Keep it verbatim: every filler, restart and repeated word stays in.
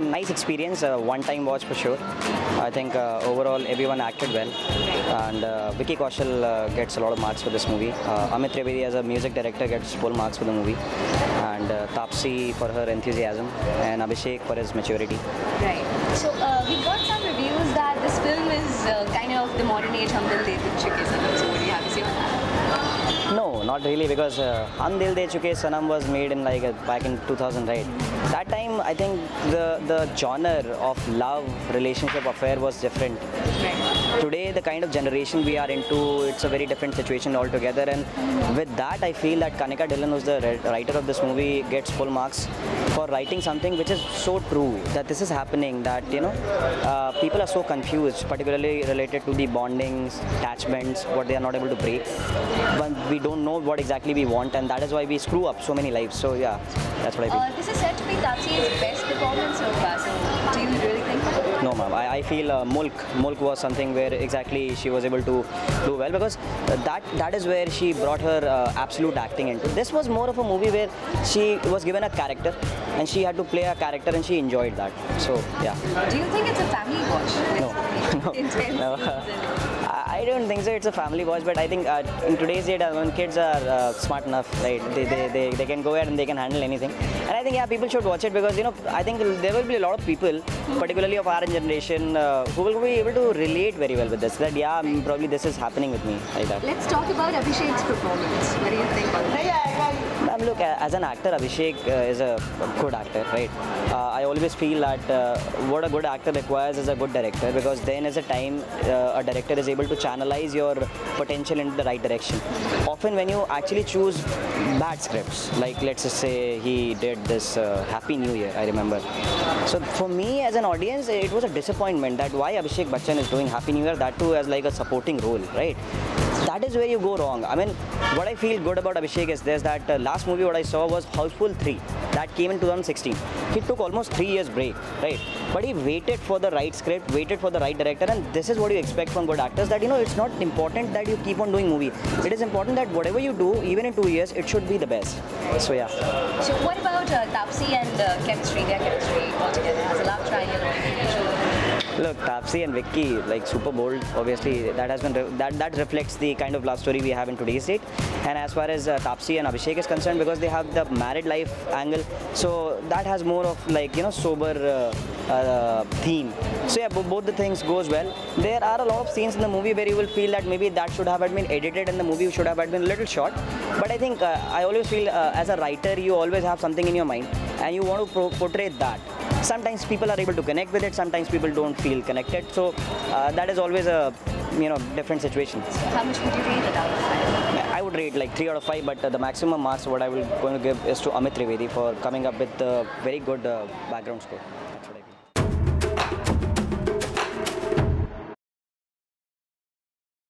um, nice experience, uh, one time watch for sure. I think uh, overall everyone acted well, and uh, Vicky Kaushal uh, gets a lot of marks for this movie. Uh, Amit Trivedi as a music director gets full marks for the movie, and uh, Taapsee for her enthusiasm, and Abhishek for his maturity. Right. So uh, we got some reviews that this film is uh, kind of the modern age hum Dil De Chuke Sanam. So what do you have to say on that? No, not really, because hum Dil De Chuke Sanam was made in like a, back in two thousand, right? That time I think the the genre of love, relationship, affair was different. Right. Today the kind of generation we are into, it's a very different situation altogether, and with that I feel that Kanika Dillon, who's the writer of this movie, gets full marks for writing something which is so true, that this is happening, that you know uh, people are so confused, particularly related to the bondings, attachments, what they are not able to break, but we don't know what exactly we want, and that is why we screw up so many lives. So yeah, that's what I think. Uh, this is said to be Taapsee's best performance so far, so do you really think that? No ma'am, I, I feel uh, Mulk, Mulk was something where exactly she was able to do well, because that, that is where she brought her uh, absolute acting into. This was more of a movie where she was given a character and she had to play a character, and she enjoyed that. So yeah. Do you think it's a family watch? No. No. No. I don't think so. It's a family watch, but I think uh, in today's day, when kids are uh, smart enough, right? They, they they they can go ahead and they can handle anything. And I think yeah, people should watch it, because you know I think there will be a lot of people, particularly of our generation, uh, who will be able to relate very well with this. That yeah, probably this is happening with me like that. Let's talk about Abhishek's performance. What do you think about that? Um, look, as an actor, Abhishek uh, is a good actor, right? Uh, I always feel that uh, what a good actor requires is a good director, because then is a time uh, a director is able to channelize your potential into the right direction. Often when you actually choose bad scripts, like let's just say he did this uh, Happy New Year, I remember. So for me as an audience, it was a disappointment that why Abhishek Bachchan is doing Happy New Year, that too as like a supporting role, right? That is where you go wrong. I mean, what I feel good about Abhishek is this, that uh, last movie what I saw was Houseful three. That came in two thousand sixteen. He took almost three years break, right? But he waited for the right script, waited for the right director, and this is what you expect from good actors, that, you know, it's not important that you keep on doing movie. It is important that whatever you do, even in two years, it should be the best. So, yeah. So, what about uh, Taapsee and uh, chemistry, their chemistry altogether? As a love triangle. Look, Taapsee and Vicky, like super bold, obviously, that has been re that, that reflects the kind of love story we have in today's date. And as far as uh, Taapsee and Abhishek is concerned, because they have the married life angle, so that has more of like, you know, sober uh, uh, theme. So yeah, both the things goes well. There are a lot of scenes in the movie where you will feel that maybe that should have been edited and the movie should have been a little short. But I think, uh, I always feel uh, as a writer, you always have something in your mind and you want to pro portray that. Sometimes people are able to connect with it, sometimes people don't feel connected. So uh, that is always a, you know, different situation. So how much would you rate it out of five? I would rate like three out of five, but uh, the maximum marks what I will going to give is to Amit Trivedi for coming up with a very good uh, background score. That's what I feel.